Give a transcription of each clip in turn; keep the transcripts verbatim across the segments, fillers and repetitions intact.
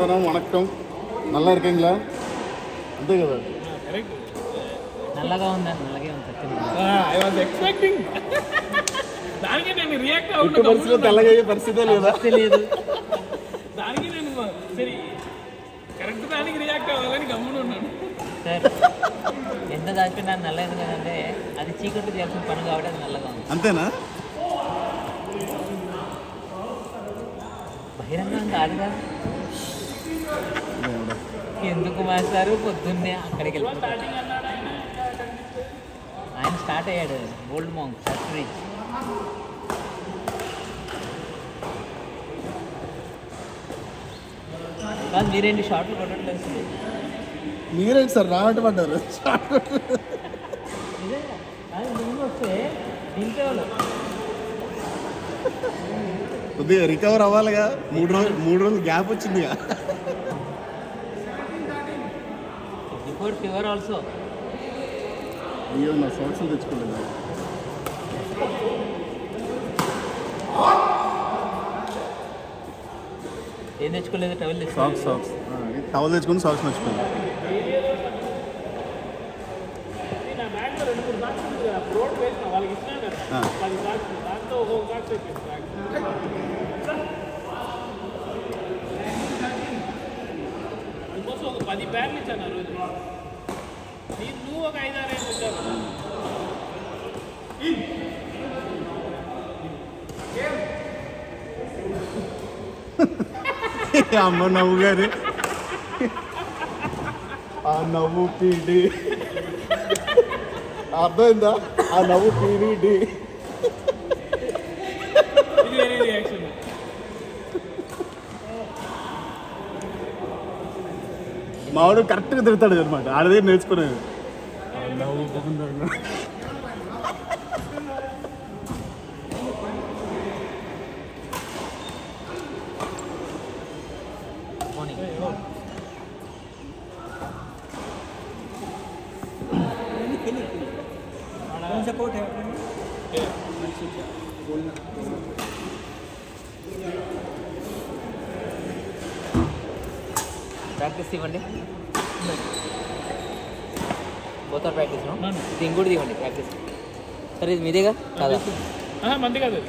Vandana, Vanakkam. Nalla irukingla? Adhu kada. Correct. Nallaga undan, nallage undan. Ah, I was expecting. Daniki nenu react avunna. Parasilo tallagaye parasilo leda. Teliyadu. Daniki nenu seri. Correct daniki react avalani gammunu unnanu. Sir. Enda daachina nalladu kadante adi cheekatu chesam panu kaabadi nallaga undi. Antena? Bahiranga aadga. ఎందుకు మాస్టారు పొద్దున్నే అక్కడికి వెళ్ళిపోతాడు. ఆయన start అయ్యాడు gold Mang factory. కాదు మీరేంటి షార్ట్లు కొట్టట్లేదు sir? మీరేంటి సార్ రావటం పడ్డారు? ముందు వస్తే దీంట్లో కొద్దిగా రికవర్ అవ్వాలిగా. మూడు రోజులు మూడు రోజులు గ్యాప్ వచ్చిందిగా. Good fever also. Dear na sauce techukolladu. Em techukolladu towel techukolladu. Socks socks. Ah, ee towel techukoni socks techukolladu. Ina bag lo rendu moodu socks undu kada road velna vallu isna kada. Vallu socks socks oka socks techukolladu. ఒక పది బ్యాగులు ఇచ్చాను ఆ రోజు. మీరు నువ్వు ఒక ఐదు ఆరు ఐదు ఇచ్చావు. అమ్మ నవ్వు గారు ఆ నవ్వు పీడి అర్థమైందా? ఆ నవ్వు పీడి మావాడు కరెక్ట్గా తిరుగుతాడు అనమాట. ఆడదే నేర్చుకునేది. ప్రాక్టీస్ ఇవ్వండి. బోత్ ఆర్ ప్రాక్టీస్ ఇది ఇంకోటి ఇవ్వండి ప్రాక్టీస్. సరే ఇది మీదేగా కాదా? మంది కాదు.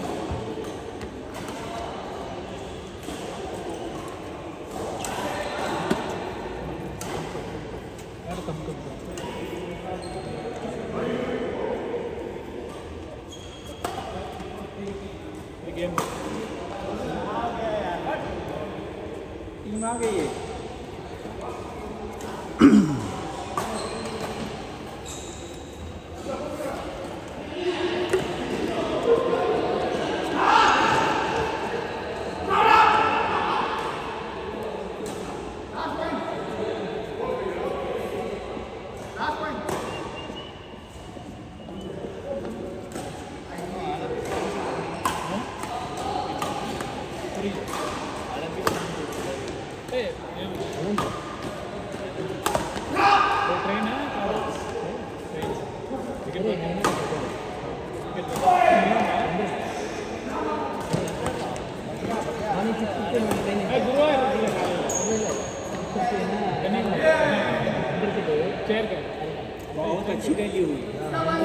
Cheer kar. Bahut achhi rally hui.